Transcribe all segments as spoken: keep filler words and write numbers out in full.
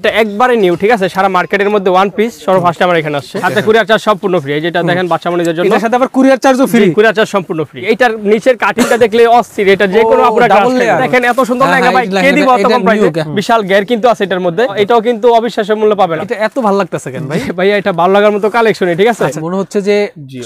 এটা একবারে নিউ, ঠিক আছে? সারা মার্কেটের মধ্যে ওয়ান পিস সর্বফার্স্ট আমার এখানে আসছে। সাথে কুরিয়ার চার্জ সম্পূর্ণ ফ্রি। যেটা দেখেন বাচ্চা মানুষদের জন্য, এর সাথে আবার কুরিয়ার চার্জও ফ্রি। কুরিয়ার চার্জ সম্পূর্ণ ফ্রি। এইটার নিচের কাটিংটা দেখলে অস্থির। এটা যে কোনো আপনারা দেখেন এত সুন্দর লাগা ভাই, কে দিব এত কম প্রাইসে? বিশাল গের কিন্তু আছে এটার মধ্যে। এটাও কিন্তু অবিশ্বাস্য মূল্য পাবেন। এটা এত ভালো লাগতেছে কেন ভাই? ভাইয়া এটা ভালো লাগার মতো কালেকশনই, ঠিক আছে? মনে হচ্ছে যে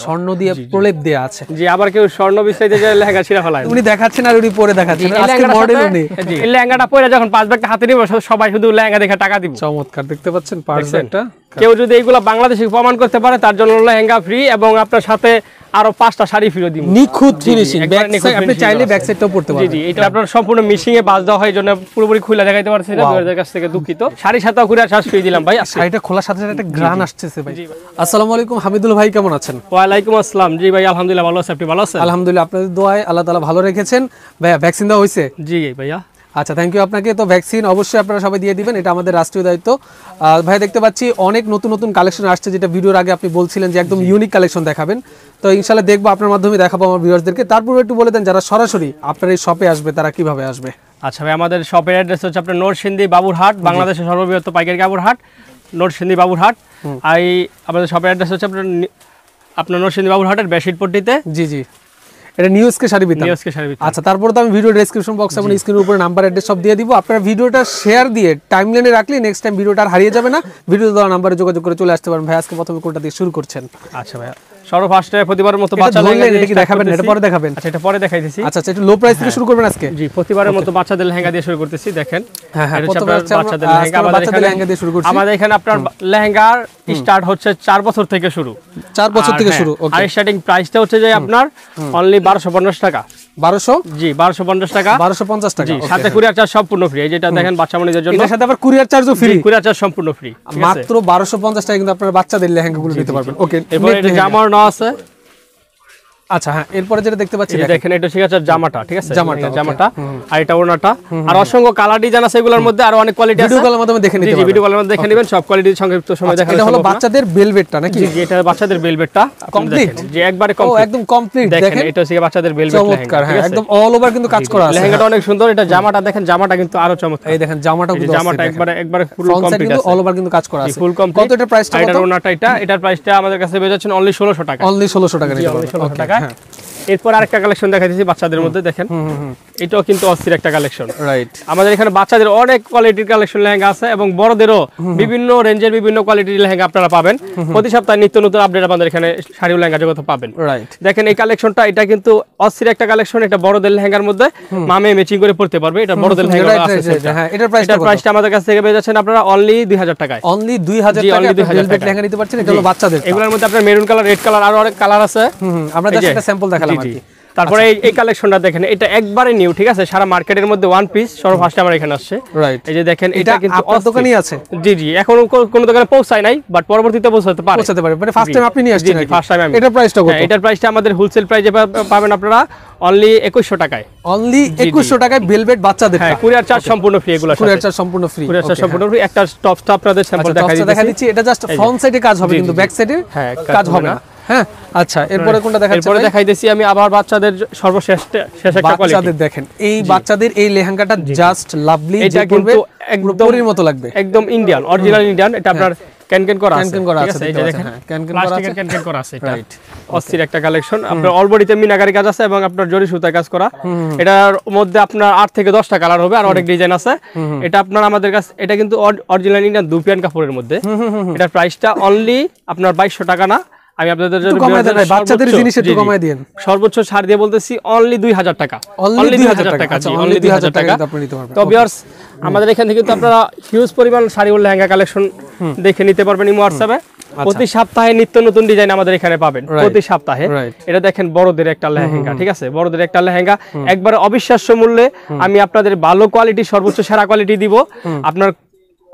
স্বর্ণ দিয়ে প্রলেপ দেয়া আছে। জি, আবার কেউ স্বর্ণ বিস্তারিতে যে লেহেঙ্গা ছিঁড়া ফেলায়। উনি দেখাচ্ছেন আর উনি পরে দেখাচ্ছেন আজকে মডেল। উনি এই লেহেঙ্গাটা পরে যখন পাঁচ ব্যাগটা হাতে নিব সবাই শুধু লেহেঙ্গা দেখে টাকা দিব। চমৎকার, দেখতে পাচ্ছেন পার্সেন্টটা। কেউ যদি এইগুলা বাংলাদেশে প্রমাণ করতে পারে তার জন্য লেহেঙ্গা ফ্রি, এবং আপনার সাথে আরো পাঁচটা শাড়ি ফ্রি দিব। নিখুঁত ফিনিশিং, ব্যাক সাইড আপনি চাইলে ব্যাক সাইডটাও পড়তে পারবেন। জি জি, এটা আপনার সম্পূর্ণ মিশিং এ বাজ দেওয়া হয়, জন্য পুরোপুরি খোলা দেখাইতে পারছি না। দুই হাজার কাছ থেকে দুঃখিত। শাড়ি সাথে করে আর শাড়ি দিলাম ভাই। শাড়িটা খোলার সাথে সাথে একটা গ্রান আসছে ভাই। আসসালামু আলাইকুম হামিদুল ভাই, কেমন আছেন? ওয়া আলাইকুম আসসালাম। জি ভাই আলহামদুলিল্লাহ ভালো আছি। আপনি ভালো আছেন? আলহামদুলিল্লাহ, আপনাদের দোয়ায় আল্লাহ তাআলা ভালো রেখেছেন। ভাইয়া ভ্যাকসিন দেওয়া হইছে? জি ভাইয়া। আচ্ছা, থ্যাংক ইউ আপনাকে। তো ভ্যাকসিন অবশ্যই আপনারা সবাই দিয়ে দিবেন, এটা আমাদের রাষ্ট্রীয় দায়িত্ব। ভাই দেখতে পাচ্ছি অনেক নতুন নতুন কালেকশন আসছে, যেটা ভিডিওর আগে আপনি বলছিলেন যে একদম ইউনিক কালেকশন দেখাবেন। তো ইনশাআল্লাহ দেখবো, আপনার মাধ্যমে দেখাবো আমার ভিউয়ারদেরকে। তারপরে একটু বলে দেন যারা সরাসরি আপনার এই শপে আসবে তারা কিভাবে আসবে? আচ্ছা ভাই, আমাদের শপের অ্যাড্রেস হচ্ছে আপনার নরসিংদী বাবুরহাট, বাংলাদেশের সর্ববৃহৎ পাইকারি বাবুরহাট, নরসিংদী বাবুরহাট। আর আমাদের শপের অ্যাড্রেস হচ্ছে আপনার আপনার নরসিংদী বাবুরহাটের বেশিরপট্টিতে। জি জি, এটা নিউজকে শাড়ি বিতান। নিউজকে শাড়ি বিতান। আচ্ছা, তারপর তো আমি ভিডিও ডেসক্রিপশন বক্সে এবং স্ক্রিনের উপরে নাম্বার অ্যাড্রেস সব দিয়ে দিব। আপনারা ভিডিওটা শেয়ার দিয়ে টাইমলাইনে রাখলে নেক্সট টাইম ভিডিওটা আর হারিয়ে যাবে না। ভিডিও দেওয়া নম্বরে যোগাযোগ করে চলে আসতে পারেন। ভাই আজকে প্রথমে কোনটা দিয়ে শুরু করছেন? আচ্ছা ভাই, সরো ফার্স্টে প্রতিবারের মতো বাচ্চা লেহেঙ্গা দিয়ে কি দেখাবেন? এটা পরে দেখাবেন। আচ্ছা, এটা পরে দেখাই দিছি। আচ্ছা আচ্ছা, একটু লো প্রাইস থেকে শুরু করবেন আজকে? জি, প্রতিবারের মতো বাচ্চাদের লেহেঙ্গা দিয়ে শুরু করতেছি। দেখেন এটা হচ্ছে আপনাদের বাচ্চাদের লেহেঙ্গা। বাচ্চাদের লেহেঙ্গা দিয়ে শুরু করছি। আমাদের এখানে আপনার লেহেঙ্গার স্টার্ট হচ্ছে চার বছর থেকে শুরু। চার বছর থেকে শুরু। ওকে, আর স্টার্টিং প্রাইসটা হচ্ছে যে আপনার অনলি বারোশো পঞ্চাশ টাকা। বারোশো? জি, বারোশো পঞ্চাশ টাকা। বারোশো পঞ্চাশ টাকা। জি, সাথে কুরিয়ার চার্জ সম্পূর্ণ ফ্রি। এই যেটা দেখেন বাচ্চা মানুষদের জন্য, এর সাথে আবার কুরিয়ার চার্জও ফ্রি। কুরিয়ার চার্জ সম্পূর্ণ ফ্রি। মাত্র বারোশো পঞ্চাশ টাকা কিন্তু আপনারা বাচ্চাদের লেহেঙ্গাগুলো নিতে পারবেন। ওকে, এরপরে জামার না আছে। আচ্ছা হ্যাঁ, এরপরে যেটা দেখতে পাচ্ছি দেখেন এটা ঠিক আছে জামাটা, ঠিক আছে? জামাটা জামাটা আর এটা ওড়নাটা। আর অসংখ্য কালার ডিজাইন আছে এগুলোর মধ্যে, আর অনেক কোয়ালিটি আছে। ভিডিও কলের মাধ্যমে দেখে নিতে পারবেন। ভিডিও কলের মাধ্যমে দেখে নেবেন সব কোয়ালিটির সংক্ষিপ্ত সময় দেখানো। এটা হলো বাচ্চাদের বেলভেটটা নাকি? জি, এটা বাচ্চাদের বেলভেটটা কমপ্লিট। যে একবারে কমপ্লিট, ও একদম কমপ্লিট। দেখেন এটা হচ্ছে বাচ্চাদের বেলভেট লেহেঙ্গা। হ্যাঁ, একদম অল ওভার কিন্তু কাজ করা আছে। লেহেঙ্গাটা অনেক সুন্দর। এটা জামাটা দেখেন, জামাটা কিন্তু আরো চমৎকার। এই দেখেন জামাটা কিন্তু জামাটা একবারে একবারে ফুল কমপ্লিট কিন্তু অল ওভার কিন্তু কাজ করা আছে। Full complete. কত এটা প্রাইসটা? এটা ওড়নাটা, এটা এটার প্রাইসটা আমাদের কাছে বেচছেন অনলি ষোলোশো টাকা। অনলি ষোলোশো টাকা নিতে পারবেন। ওকে, এরপর আরেকটা কালেকশন দেখাইতেছি বাচ্চাদের মধ্যে। দেখেন এটাও কিন্তু অস্থির একটা কালেকশন। রাইট, আমাদের এখানে বাচ্চাদের অনেক কোয়ালিটির কালেকশন লেহেঙ্গা আছে, এবং বড়দেরও বিভিন্ন রেঞ্জের বিভিন্ন কোয়ালিটির লেহেঙ্গা আপনারা পাবেন। প্রতি সপ্তাহে নিত্য নতুন আপডেট আমাদের এখানে শাড়ি ও লেহেঙ্গা জগতে পাবেন। রাইট, দেখেন এই কালেকশনটা, এটা কিন্তু অস্থির একটা কালেকশন। এটা বড়দের লেহেঙ্গার মধ্যে মামে ম্যাচিং করে পড়তে পারবে। এটা বড়দের লেহেঙ্গা আছে। হ্যাঁ, এটার প্রাইস এটার প্রাইসটা আমাদের কাছ থেকে পেয়ে যাচ্ছেন আপনারা অনলি দুই হাজার টাকায়। অনলি দুই হাজার টাকায় আপনি বেলভেট লেহেঙ্গা নিতে পারছেন। এটা হলো বাচ্চাদের। এগুলোর মধ্যে আপনার মেরুন কালার, রেড কালার, আর অনেক কালার আছে। হুম, আমরা জাস্ট একটা স্যাম্পল দেখালাম। তারপরে এই কালেকশনটা দেখেন, এটা একবারে নিউ, ঠিক আছে? সারা মার্কেটের মধ্যে ওয়ান পিস সর্বফার্স্ট আমার এখানে আসছে। এই যে দেখেন এটা কিন্তু আপনার দোকানেই আছে। জি জি, এখনো কোনো দোকানে পৌঁছায় নাই, বাট পরবর্তীতে পৌঁছাতে পারে। পৌঁছাতে পারে মানে ফার্স্ট টাইম আপনি নিয়ে আসছেন। First time. এটার প্রাইসটা কত? এটার প্রাইসটা আমাদের হোলসেল প্রাইসে পাবেন আপনারা অনলি একুশশো টাকায়। অনলি একুশশো টাকায় বেলভেট বাচ্চাদের। হ্যাঁ, কুরিয়ার চার্জ সম্পূর্ণ ফ্রি। এগুলো কুরিয়ার চার্জ সম্পূর্ণ ফ্রি। কুরিয়ার চার্জ সম্পূর্ণ ফ্রি। একটা টপটা আপনাদের স্যাম্পল দেখা দিচ্ছি। এটা জাস্ট ফ্রন্ট সাইডে কাজ হবে, কিন্তু ব্যাক সাইডে কাজ হবে না। হ্যাঁ, আচ্ছা এরপরে কোনটা দেখাচ্ছি? এরপরে দেখাইতেছি আমি আবার বাচ্চাদের সর্বশেষ শেষ একটা কোয়ালিটি। বাচ্চাদের দেখেন, এই বাচ্চাদের এই লেহেঙ্গাটা জাস্ট লাভলি। এটা কিন্তু একদম পরীর মতো লাগবে, একদম ইন্ডিয়ান, অরিজিনাল ইন্ডিয়ান। এটা আপনার ক্যানক্যান করা আছে। ক্যানক্যান করা আছে। এই যে দেখেন ক্যানক্যান করা আছে। ক্যানক্যান করা আছে। এটা অস্থির একটা কালেকশন। আপনার অলবডিতে মিনাকারি কাজ আছে, এবং আপনার জরি সুতায় কাজ করা। এটার মধ্যে আপনার আট থেকে দশ টা কালার হবে, আর অনেক ডিজাইন আছে। এটা আপনার আমাদের কাছে, এটা কিন্তু অরিজিনাল ইন্ডিয়ান দুপিয়ান কাপড়ের মধ্যে। এটার প্রাইসটা অনলি আপনার বাইশশো টাকা। না, আমি আপনাদের জন্য বাচ্চাদের জিনিস একটু কমায় দেন। সর্বোচ্চ ছাড় দিয়ে বলতেছি অনলি দুই হাজার টাকা। অনলি দুই হাজার টাকা। জি, অনলি দুই হাজার টাকা আপনি নিতে পারবেন। তো ভিউয়ার্স, আমাদের এখান থেকে কিন্তু আপনারা হিউজ পরিমাণ শাড়ি ও লেহেঙ্গা কালেকশন দেখে নিতে পারবেন ইমো WhatsApp-এ। প্রতি সপ্তাহে নিত্য নতুন ডিজাইন আমাদের এখানে পাবেন প্রতি সপ্তাহে। এটা দেখেন বড়দের একটা লেহেঙ্গা, ঠিক আছে? বড়দের একটা লেহেঙ্গা একবারে অবিশ্বাস্য মূল্যে আমি আপনাদের ভালো কোয়ালিটি, সর্বোচ্চ সেরা কোয়ালিটি দিব। আপনার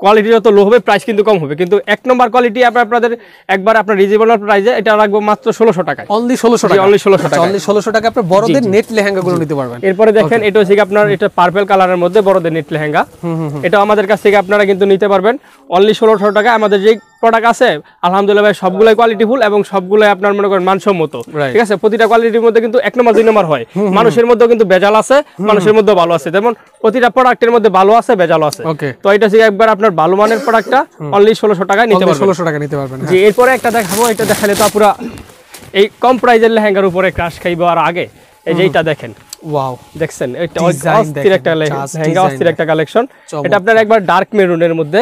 কোয়ালিটিটা তো লো হবে, প্রাইস কিন্তু কম হবে, কিন্তু এক নম্বর কোয়ালিটি আপনাদের একবার আপনার রিজনেবল প্রাইসে এটা রাখবো মাত্র ষোলোশো টাকায়। অনলি ষোলোশো টাকা। অনলি ষোলোশো টাকা। অনলি ষোলোশো টাকা আপনার বড়দের নেট লেহেঙ্গাগুলো নিতে পারবেন। এরপরে দেখেন এটা হচ্ছে আপনার, এটা পার্পল কালারের মধ্যে বড়দের নেট লেহেঙ্গা। এটা আমাদের কাছ থেকে আপনারা কিন্তু নিতে পারবেন অনলি ষোলোশো টাকা। আমাদের যে প্রোডাক্ট আছে আলহামদুলিল্লাহ ভাই সবগুলাই কোয়ালিটিফুল এবং সবগুলাই আপনার মনে করেন মানসম্মত, ঠিক আছে। প্রতিটা কোয়ালিটির মধ্যে কিন্তু এক নম্বর দুই নম্বর হয়, মানুষের মধ্যেও কিন্তু ভেজাল আছে, মানুষের মধ্যেও ভালো আছে, যেমন প্রতিটা প্রোডাক্টের মধ্যে ভালো আছে ভেজাল আছে। তো এটা থেকে একবার আপনার ভালো মানের প্রোডাক্টটা অনলি ষোলোশো টাকায় নিতে পারবেন, ষোলোশো টাকা নিতে পারবেন। জি, এরপরে একটা দেখাবো, এটা দেখালে তো পুরা এই কম প্রাইজের লেহেঙ্গার উপরে ক্রাশ খাইবো। আর আগে এই যে এটা দেখেন, ওয়াও, দেখছেন এটা অস্থির একটা লেহেঙ্গা, অস্থির একটা কালেকশন। এটা আপনারা একবার ডার্ক মেরুনের মধ্যে,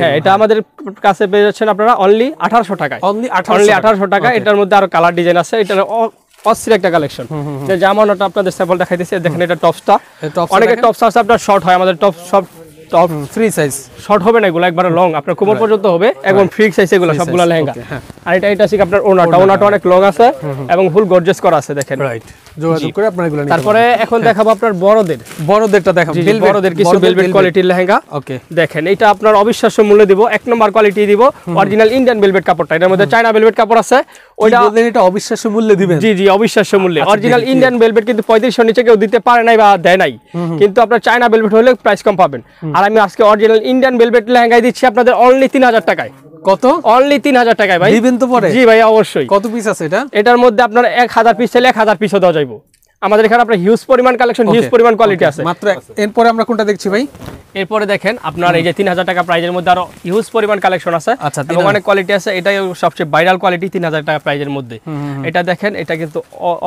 হ্যাঁ এটা আমাদের কাছে পেয়ে যাচ্ছেন আপনারা অনলি আঠারোশো টাকায়, অনলি আঠারোশো টাকা। এটার মধ্যে আরো কালার ডিজাইন আছে, এটার অস্থির একটা কালেকশন। যে জামানাটা আপনাদের স্যাম্পল দেখাই দিয়েছি, দেখেন এটা টপসটা, অনেকের টপস আছে আপনার শর্ট হয়, আমাদের টপ সব টপ ফ্রি সাইজ, শর্ট হবে না এগুলো, একবার লং আপনার কোমর পর্যন্ত হবে, একদম ফ্রি সাইজ এগুলো সবগুলো লেহেঙ্গা। আর এটা এটা ঠিক আপনার ওনাটা, ওনাটা অনেক লং আছে এবং ফুল গর্জিয়াস করা আছে, দেখেন রাইট। যোগাযোগ করে আপনারা এগুলো নিন। তারপরে এখন দেখাবো আপনার বড়দের, বড়দেরটা দেখাবো, বড়দের কিছু ভেলভেট কোয়ালিটির লেহেঙ্গা। ওকে দেখেন, এটা আপনার অবিশ্বাস্য মূল্যে দিব, এক নম্বর কোয়ালিটি দিব, অরিজিনাল ইন্ডিয়ান ভেলভেট কাপড়টা, এর মধ্যে চায়না ভেলভেট কাপড় আছে, ওইটা বললেন এটা অবিশ্বাস্য মূল্যে দিবেন। জি জি অবিশ্বাস্য মূল্যে, অরিজিনাল ইন্ডিয়ান ভেলভেট কিন্তু পঁয়ত্রিশশো নিচে কেউ দিতে পারে নাই বা দেয় নাই, কিন্তু আপনার চায়না ভেলভেট হলে প্রাইস কম পাবেন। আর আমি আজকে অরিজিনাল ইন্ডিয়ান ভেলভেট লেহেঙ্গাই দিচ্ছি আপনাদের অনলি তিন হাজার টাকায়। কত? অনলি তিন হাজার টাকায় ভাই, দিবেন তো পরে? জি ভাই অবশ্যই। কত পিস আছে এটা? এটার মধ্যে আপনার এক হাজার পিস চাইলে এক হাজার পিসও দেওয়া যাইব। আমাদের এখানে আপনার হিউজ পরিমাণ কালেকশন, হিউজ পরিমাণ কোয়ালিটি আছে। মাত্র এরপরে আমরা কোনটা দেখছি ভাই? এরপরে দেখেন আপনার এই যে তিন হাজার টাকা প্রাইজের মধ্যে আরো হিউজ পরিমাণ কালেকশন আছে, এবং অনেক কোয়ালিটি আছে। এটাই সবচেয়ে ভাইরাল কোয়ালিটি তিন হাজার টাকা প্রাইজের মধ্যে। এটা দেখেন, এটা কিন্তু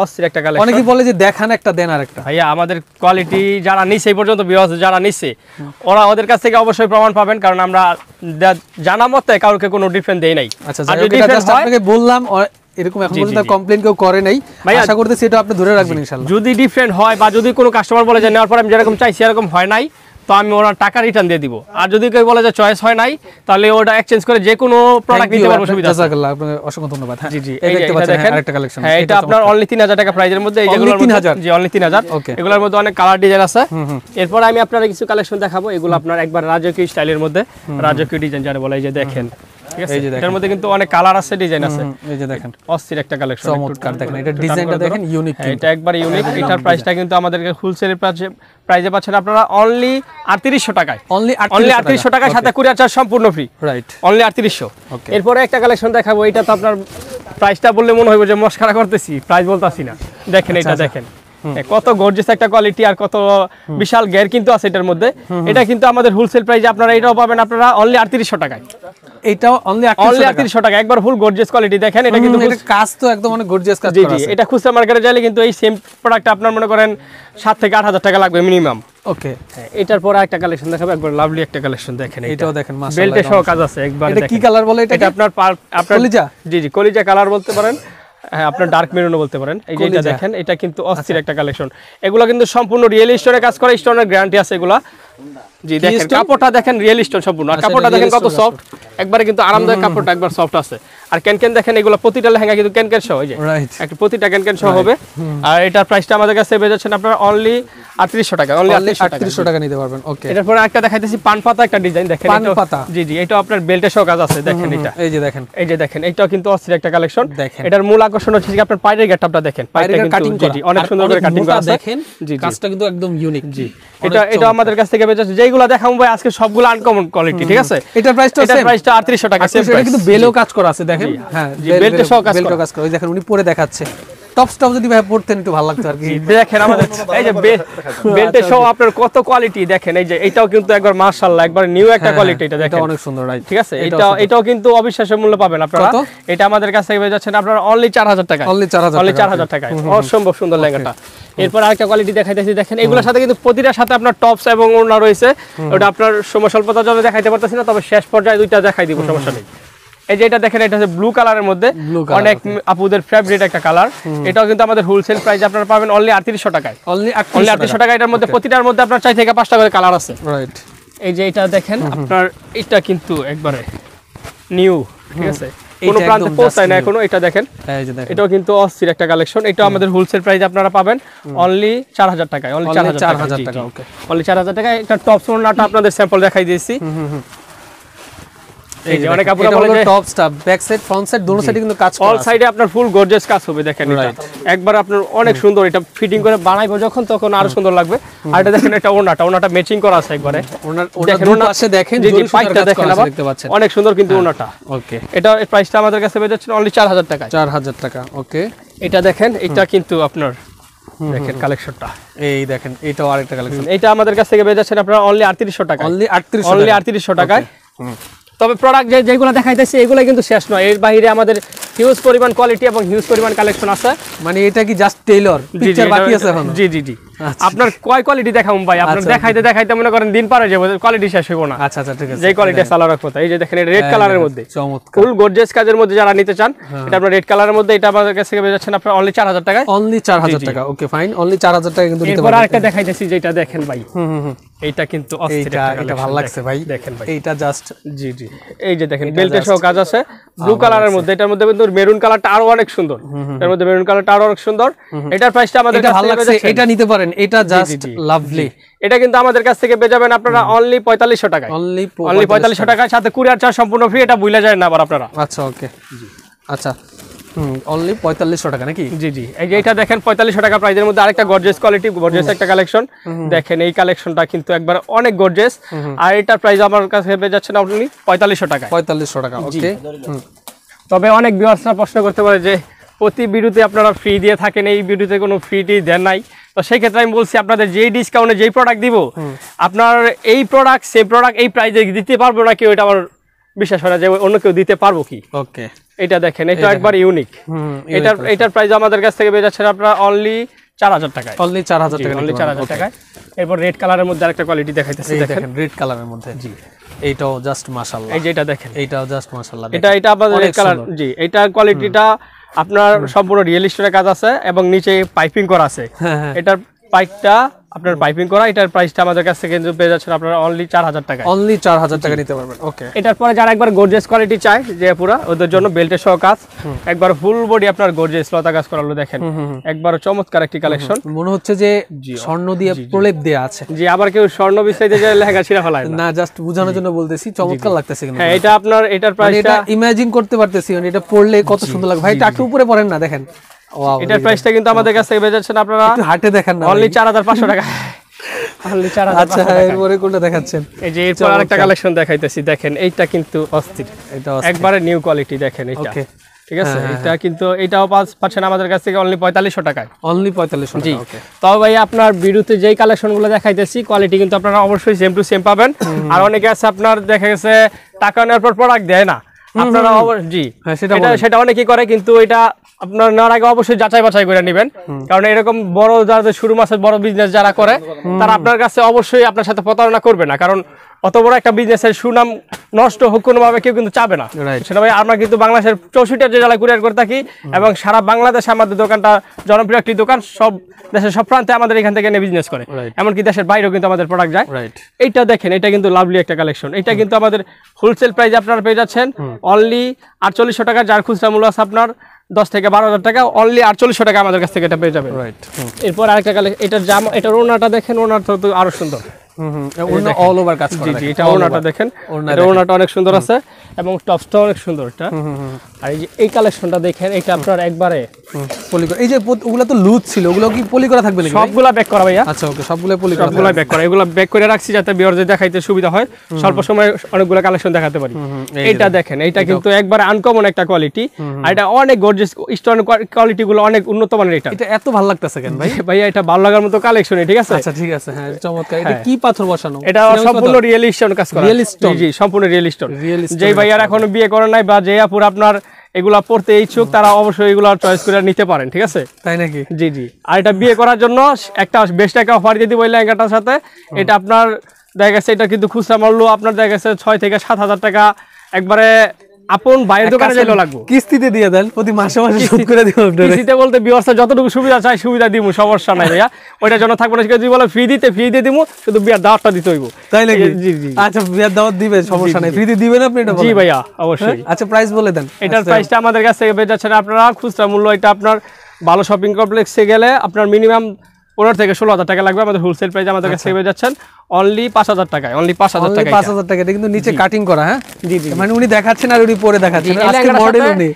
অস্থির একটা কালেকশন। অনেকে বলে যে দেখান একটা দেন আর একটা, ভাইয়া আমাদের কোয়ালিটি যারা নিচ্ছে এই পর্যন্ত বিবাহ যারা নিচ্ছে ওরা ওদের কাছ থেকে অবশ্যই প্রমাণ পাবেন, কারণ আমরা জানা মতে কাউকে কোনো ডিফারেন্স দেই নাই। আচ্ছা, আপনাকে বললাম এরকম এখন পর্যন্ত কমপ্লেইন কেউ করে নাই, আশা করতেছি এটা আপনি ধরে রাখবেন ইনশাআল্লাহ। যদি ডিফারেন্ট হয় বা যদি কোনো কাস্টমার বলে যে নেওয়ার পর আমি যেরকম চাইছি এরকম হয় নাই, তো আমি ওরা টাকা রিটার্ন দিয়ে দিব। আর যদি কেউ বলে যে চয়েস হয় নাই, তাহলে ওটা এক্সচেঞ্জ করে যে কোনো প্রোডাক্ট নিতে পারবো, সুবিধা আছে। জাযাকাল্লাহ, আপনাকে অসংখ্য ধন্যবাদ। জি জি, এই দেখতে পাচ্ছেন আরেকটা কালেকশন। হ্যাঁ, এটা আপনার অনলি তিন হাজার টাকা প্রাইজের মধ্যে। এই যেগুলো তিন হাজার, জি অনলি তিন হাজার। এগুলোর মধ্যে অনেক কালার ডিজাইন আছে। এরপর আমি আপনাদের কিছু কালেকশন দেখাবো, এগুলো আপনার একবার রাজকীয় স্টাইলের মধ্যে, রাজকীয় ডিজাইন যারা বলে। এই যে দেখেন, ঠিক আছে, এটার মধ্যে কিন্তু অনেক কালার আছে, ডিজাইন আছে। এই যে দেখেন অস্থির একটা কালেকশন, চমৎকার। দেখেন এটা ডিজাইনটা দেখেন, ইউনিক। এটা একবার ইউনিক। এটার প্রাইসটা কিন্তু আমাদের হোলসেল প্রাইসে প্রাইসে পাচ্ছেন আপনারা অনলি আটত্রিশশো টাকায়, অনলি অনলি আটত্রিশশো টাকায়, সাথে কুরিয়ার চার্জ সম্পূর্ণ ফ্রি, রাইট, অনলি আটত্রিশশো। এরপরে একটা কালেকশন দেখাবো, এটা তো আপনার প্রাইসটা বললে মনে হইব যে মস্কারা করতেছি, প্রাইস বলতাছি না। দেখেন এটা দেখেন, কত গর্জিয়াস একটা কোয়ালিটি আর কত বিশাল গের কিন্তু আছে এটার মধ্যে। এটা কিন্তু আমাদের হোলসেল প্রাইসে আপনারা এটাও পাবেন আপনারা অনলি আটত্রিশশো টাকায়। এটাও অনলি আটত্রিশশো টাকা, একবার ফুল গর্জিয়াস কোয়ালিটি। দেখেন এটা কিন্তু কাজ তো একদম অনেক গর্জিয়াস কাজ করা আছে। এটা খুচরা মার্কেটে যাইলে কিন্তু এই সেম প্রোডাক্ট আপনার মনে করেন সাত থেকে আট হাজার টাকা লাগবে মিনিমাম। ওকে, এটার পরে একটা কালেকশন দেখাবো, একবার লাভলি একটা কালেকশন। দেখেন এটাও দেখেন মাশাআল্লাহ, বেল্টে সহ কাজ আছে। একবার এটা কি কালার বলে? এটা আপনার আপনার কলিজা। জি জি, কলিজা কালার বলতে পারেন, হ্যাঁ আপনার ডার্ক মেরুনও বলতে পারেন। এই যে এটা দেখেন, এটা কিন্তু অস্থির একটা কালেকশন। এগুলো কিন্তু সম্পূর্ণ রিয়েল স্টোনে কাজ করে, স্টোনের গ্যারান্টি আছে এগুলা। জি দেখেন কাপড়টা দেখেন, রিয়েল স্টোন সম্পূর্ণ। আর কাপড়টা দেখেন কত সফট, একবারে কিন্তু আরামদায়ক কাপড়টা, একবার সফট আছে। আর ক্যান ক্যান দেখেন, এগুলো প্রতিটা লেহেঙ্গা কিন্তু ক্যান ক্যান সহ, এই যে একটা প্রতিটা ক্যান ক্যান সহ হবে। আর এটার প্রাইসটা আমাদের কাছে পেয়ে যাচ্ছেন আপনারা অনলি আটত্রিশশো টাকা, অনলি আটত্রিশশো টাকা নিতে পারবেন। ওকে, এটার পরে একটা দেখাইতেছি পানপাতা একটা ডিজাইন। দেখেন পানপাতা, জি জি, এটা আপনার বেল্টে সহ কাজ আছে। দেখেন এটা, এই যে দেখেন, এই যে দেখেন এটাও কিন্তু অস্থির একটা কালেকশন। এটার মূল আকর্ষণ হচ্ছে কি আপনার পায়ের গেটআপটা দেখেন, পায়ের কাটিং করা অনেক সুন্দর করে কাটিং করা আছে। দেখেন কাজটা কিন্তু একদম ইউনিক। জি, এটা এটা আমাদের কাছ থেকে পেয়ে যাচ্ছে। যেগুলো দেখাবো ভাই আজকে সবগুলো আনকমন কোয়ালিটি, ঠিক আছে। এটার প্রাইসটা সেম, এটার প্রাইসটা আটত্রিশশো টাকা সেম। এটা কিন্তু বেলও কাজ করা আছে, দেখেন। হ্যাঁ বেলটা সহ কাজ করা, বেলটা কাজ করা। ওই দেখেন উনি পরে দেখাচ্ছে। টপ স্টপ যদি ভাই পড়তেন একটু ভালো লাগতো আর কি। দেখেন আমাদের এই যে বেল্টে সহ আপনার কত কোয়ালিটি। দেখেন এই যে এটাও কিন্তু একবার মাশাআল্লাহ, একবার নিউ একটা কোয়ালিটি। এটা দেখেন এটা অনেক সুন্দর, ঠিক আছে। এটা এটাও কিন্তু অবিশ্বাস্য মূল্য পাবেন আপনারা। এটা আমাদের কাছে পেয়ে যাচ্ছেন আপনারা অনলি চার হাজার টাকা, অনলি চার হাজার, অনলি চার হাজার টাকা। অসম্ভব সুন্দর লেহেঙ্গাটা। এরপর আরেকটা কোয়ালিটি দেখাইতেছি, দেখেন এগুলোর সাথে কিন্তু প্রতিটার সাথে আপনার টপস এবং ওড়না রয়েছে। ওটা আপনার সময় স্বল্পতার জন্য দেখাইতে পারতেছি না, তবে শেষ পর্যায়ে দুইটা দেখাই দিব, সমস্যা নেই। এই যে এটা দেখেন, এটা হচ্ছে ব্লু কালারের মধ্যে, অনেক আপুদের ফেভারিট একটা কালার। এটাও কিন্তু আমাদের হোলসেল প্রাইস আপনারা পাবেন অনলি আটত্রিশশো টাকায়, অনলি আটত্রিশশো টাকা। এটার মধ্যে প্রতিটার মধ্যে আপনার চার থেকে পাঁচটা করে কালার আছে, রাইট। এই যে এটা দেখেন আপনার, এটা কিন্তু একবারে নিউ, ঠিক আছে, কোনো প্রান্তে পৌঁছায় না এখনো। এটা দেখেন, এটাও কিন্তু অস্থির একটা কালেকশন। এটা আমাদের হোলসেল প্রাইস আপনারা পাবেন অনলি চার হাজার টাকায়, অনলি চার হাজার টাকা, অনলি চার হাজার টাকায়। এটা টপ সোনাটা আপনাদের স্যাম্পল দেখাই দিয়েছি। এই যে অনেক আপুরা বলে যে top stuff back side front side দুটো সাইডে কিন্তু কাজ করা অল সাইডে আপনার ফুল গর্জিয়াস কাজ হবে দেখেন এটা একবার আপনার অনেক সুন্দর এটা ফিটিং করে বানাইবো যখন তখন আরো সুন্দর লাগবে। আর এটা দেখেন এটা ওড়না ওড়নাটা ম্যাচিং করা আছে একবারে ওড়নার ওড়না দুটো পাশে দেখেন যে পাইটা দেখেন আবার দেখতে পাচ্ছেন অনেক সুন্দর কিন্তু ওড়নাটা। ওকে এটা প্রাইসটা আমাদের কাছে বেচা হচ্ছে অনলি চার হাজার টাকা চার হাজার টাকা। ওকে এটা দেখেন এটা কিন্তু আপনার দেখেন কালেকশনটা এই দেখেন এটাও আরেকটা কালেকশন এটা আমাদের কাছ থেকে বেচা হচ্ছে আপনারা অনলি আটত্রিশশো টাকা অনলি আটত্রিশশো অনলি আটত্রিশশো টাকায়। তবে প্রোডাক্ট যেগুলো দেখাইতেছে এগুলো কিন্তু শেষ নয়, এর বাইরে আমাদের হিউজ পরিমাণ কোয়ালিটি এবং হিউজ পরিমাণ কালেকশন আছে। মানে এটা কি জাস্ট টেইলর পিকচার বাকি আছে এখন? জি জি জি আপনার কয় কোয়ালিটি দেখাবো ভাই, আপনি দেখাইতে দেখাইতে মনে করেন দিন পার হয়ে যাবে কোয়ালিটি শেষ হইবো না। আচ্ছা আচ্ছা ঠিক আছে যে কোয়ালিটি সালা রাখবো তাই এই যে দেখেন রেড কালারের মধ্যে চমৎকার ফুল গর্জিয়াস কাজের মধ্যে যারা নিতে চান এটা আপনার রেড কালারের মধ্যে এটা আমাদের কাছে পেয়ে যাচ্ছেন আপনারা অনলি চার হাজার টাকায় অনলি চার হাজার টাকা। ওকে ফাইন অনলি চার হাজার টাকা কিন্তু নিতে পারবেন। এরপর আরেকটা দেখাইতেছি যেটা দেখেন ভাই হুম হুম এইটা কিন্তু অস্থির এটা এটা ভালো লাগছে ভাই দেখেন ভাই এটা জাস্ট জি জি এই যে দেখেন বেল্টে সহ কাজ আছে ব্লু কালারের মধ্যে এটার মধ্যে কিন্তু মেরুন কালারটা আরো অনেক সুন্দর এর মধ্যে মেরুন কালারটা আরো অনেক সুন্দর। এটার প্রাইসটা আমাদের কাছে ভালো লাগছে এটা নিতে পারেন এটা জাস্ট লাভলি এটা কিন্তু আমাদের কাছ থেকে পেয়ে যাবেন আপনারা অনলি পঁয়তাল্লিশশো টাকায় অনলি অনলি পঁয়তাল্লিশশো টাকায় সাথে কুরিয়ার চার্জ সম্পূর্ণ ফ্রি এটা বুঝলে যায় না আবার আপনারা। আচ্ছা ওকে জি আচ্ছা হুম অনলি পঁয়তাল্লিশশো টাকা নাকি? জি জি এই যে এটা দেখেন পঁয়তাল্লিশশো টাকা প্রাইজের মধ্যে আরেকটা গর্জিয়াস কোয়ালিটি গর্জিয়াস একটা কালেকশন দেখেন এই কালেকশনটা কিন্তু একবার অনেক গর্জিয়াস আর এটার প্রাইস আমার কাছে পেয়ে যাচ্ছেন অনলি পঁয়তাল্লিশশো টাকা পঁয়তাল্লিশশো টাকা। ওকে তবে অনেক ভিউয়ার্সরা প্রশ্ন করতে পারে যে প্রতি ভিডিওতে আপনারা ফ্রি দিয়ে থাকেন এই ভিডিওতে কোনো ফ্রিটি দেন নাই, তো সেই ক্ষেত্রে আমি বলছি আপনাদের যেই ডিসকাউন্টে যেই প্রোডাক্ট দিব আপনার এই প্রোডাক্ট সেই প্রোডাক্ট এই প্রাইজে দিতে পারবো না কেউ, এটা আমার বিশ্বাস হয় না যে অন্য কেউ দিতে পারবো কি। ওকে এটা দেখেন এটা একবার ইউনিক এটার এটার প্রাইস আমাদের কাছ থেকে পেয়ে যাচ্ছেন আপনারা অনলি চার হাজার টাকায় অনলি চার হাজার টাকা অনলি চার হাজার টাকায়। এরপর রেড কালারের মধ্যে আরেকটা কোয়ালিটি দেখাইতেছি দেখেন রেড কালারের মধ্যে জি এইটাও জাস্ট মাশাআল্লাহ এই যে এটা দেখেন এইটাও জাস্ট মাশাআল্লাহ এটা এটা আমাদের রেড কালার জি এটা কোয়ালিটিটা আপনার সম্পূর্ণ রিয়েল স্টোরের কাজ আছে এবং নিচে পাইপিং করা আছে এটার পাইপটা আপনার পাইপিং করা এটার প্রাইসটা আমাদের কাছ থেকে কিন্তু পেয়ে যাচ্ছেন আপনারা অনলি চার হাজার টাকা অনলি চার হাজার টাকা নিতে পারবেন। ওকে এটার পরে যারা একবার গর্জিয়াস কোয়ালিটি চাই যে পুরো ওদের জন্য বেল্টের সহ কাজ একবার ফুল বডি আপনার গর্জিয়াস লতা কাজ করালো দেখেন একবার চমৎকার একটা কালেকশন মনে হচ্ছে যে স্বর্ণ দিয়ে প্রলেপ দেয়া আছে জি আবার কেউ স্বর্ণ বিছাইতে যায় লেহেঙ্গা ছিঁড়া ফলায় না জাস্ট বোঝানোর জন্য বলতেছি চমৎকার লাগতেছে কিন্তু। হ্যাঁ এটা আপনার এটার প্রাইসটা ইমাজিন করতে পারতেছি মানে এটা পড়লে কত সুন্দর লাগে ভাই টাটু উপরে পড়েন না দেখেন এটার প্রাইসটা কিন্তু আমাদের কাছে বেচছেন আপনারা হাটে দেখেন না অনলি চার হাজার পাঁচশো টাকা অনলি চার হাজার পাঁচশো। আচ্ছা এরপরে কোনটা দেখাচ্ছেন? এই যে এরপর আরেকটা কালেকশন দেখাইতেছি দেখেন এইটা কিন্তু অস্থির এটা একবারে নিউ কোয়ালিটি দেখেন এটা ঠিক আছে এটা কিন্তু এটাও পাচ্ছেন আমাদের কাছ থেকে অনলি পঁয়তাল্লিশশো টাকায় অনলি পঁয়তাল্লিশশো টাকা। ওকে তবে ভাই আপনার ভিডিওতে যেই কালেকশনগুলো দেখাইতেছি কোয়ালিটি কিন্তু আপনারা অবশ্যই সেম টু সেম পাবেন। আর অনেকে আছে আপনার দেখা গেছে টাকা নেওয়ার পর প্রোডাক্ট দেয় না আপনারা জি সেটা সেটা অনেকেই করে কিন্তু এটা আপনার নেওয়ার আগে অবশ্যই যাচাই বাছাই করে নেবেন কারণ এরকম বড় যারা শুরু মাসের বড় বিজনেস যারা করে তারা আপনার কাছে অবশ্যই আপনার সাথে প্রতারণা করবে না কারণ অত বড় একটা বিজনেসের সুনাম নষ্ট হোক কোনোভাবে কেউ কিন্তু চাবে না। সেটা ভাই আমরা কিন্তু বাংলাদেশের চৌষট্টিটা জেলায় কুরিয়ার করে থাকি এবং সারা বাংলাদেশে আমাদের দোকানটা জনপ্রিয় একটি দোকান, সব দেশের সব প্রান্তে আমাদের এখান থেকে বিজনেস করে এমনকি দেশের বাইরেও কিন্তু আমাদের প্রোডাক্ট যায়। এইটা দেখেন এটা কিন্তু লাভলি একটা কালেকশন এটা কিন্তু আমাদের হোলসেল প্রাইসে আপনারা পেয়ে যাচ্ছেন অনলি আটচল্লিশশো টাকা যার খুচরা মূল্য আছে আপনার দশ থেকে বারো হাজার টাকা অনলি আটচল্লিশশো টাকা আমাদের কাছ থেকে এটা পেয়ে যাবেন। এরপর আরেকটা কালেকশন এটার জাম এটার ওড়নাটা দেখেন ওড়নার তো আরো সুন্দর এবং টপসটা অনেক সুন্দর এটা। আর এই যে এই কালেকশনটা দেখেন এটা আপনার একবারে পলি করা এই যে ওগুলো তো লুজ ছিল ওগুলো কি পলি করা থাকবে নাকি? সবগুলা ব্যাক করা ভাইয়া। আচ্ছা ওকে সবগুলা পলি করা সবগুলা ব্যাক করা এগুলো ব্যাক করে রাখছি যাতে ভিউয়ারদের দেখাইতে সুবিধা হয় স্বল্প সময়ে অনেকগুলো কালেকশন দেখাতে পারি। এটা দেখেন এটা কিন্তু একবারে আনকমন একটা কোয়ালিটি আর এটা অনেক গর্জিয়াস স্টোন কোয়ালিটিগুলো অনেক উন্নত মানের এটা এটা এত ভালো লাগতেছে কেন ভাই? ভাইয়া এটা ভালো লাগার মতো কালেকশন ঠিক আছে। আচ্ছা ঠিক আছে হ্যাঁ চমৎকার এটা কি পাথর বসানো? এটা সম্পূর্ণ রিয়েল স্টোন কাজ করা রিয়েল স্টোন জি সম্পূর্ণ রিয়েল স্টোন। যেই ভাইয়ার এখনো বিয়ে করেন নাই বা যে আপুর আপনার এগুলা পড়তে ইচ্ছুক তারা অবশ্যই এগুলা চয়েস করে নিতে পারেন ঠিক আছে। তাই নাকি? জি জি আর এটা বিয়ে করার জন্য একটা বেস্ট একটা অফার দিয়ে দিব এই লেহেঙ্গাটার সাথে। এটা আপনার দেখা গেছে এটা কিন্তু খুচরা মূল্য আপনার দেখা গেছে ছয় থেকে সাত হাজার টাকা একবারে আপন বাইরের দোকানে যেলো লাগবো কিস্তিতে দিয়ে দেন প্রতি মাসে মাসে সুদ করে দিব আপনারা কিস্তিতে বলতে বিয়ারসা যতটুকু সুবিধা চাই সুবিধা দিমু সমস্যা নাই ভাইয়া ওইটার জন্য থাকবো না যদি বলে ফ্রি দিতে ফ্রি দিয়ে দিমু শুধু বিয়ার দাওয়াতটা দিতে হইব। তাই নাকি? জি জি আচ্ছা বিয়ার দাওয়াত দিবেন সমস্যা নাই ফ্রি দিয়ে দিবেন আপনি এটা বলেন? জি ভাইয়া অবশ্যই। আচ্ছা প্রাইস বলে দেন। এটার প্রাইসটা আমাদের কাছে পেয়ে যাচ্ছেন আপনারা খুচরা মূল্য এটা আপনার ভালো শপিং কমপ্লেক্সে গেলে আপনার মিনিমাম পনেরো থেকে ষোলো হাজার টাকা লাগবে আমাদের হোলসেল প্রাইস আমাদের কাছে পেয়ে যাচ্ছেন only five thousand টাকায় only five thousand টাকায় five thousand টাকা। এটা কিন্তু নিচে কাটিং করা, হ্যাঁ জি জি, মানে উনি দেখাচ্ছেন আর উনি পরে দেখাচ্ছেন। আজকে মডেল উনি,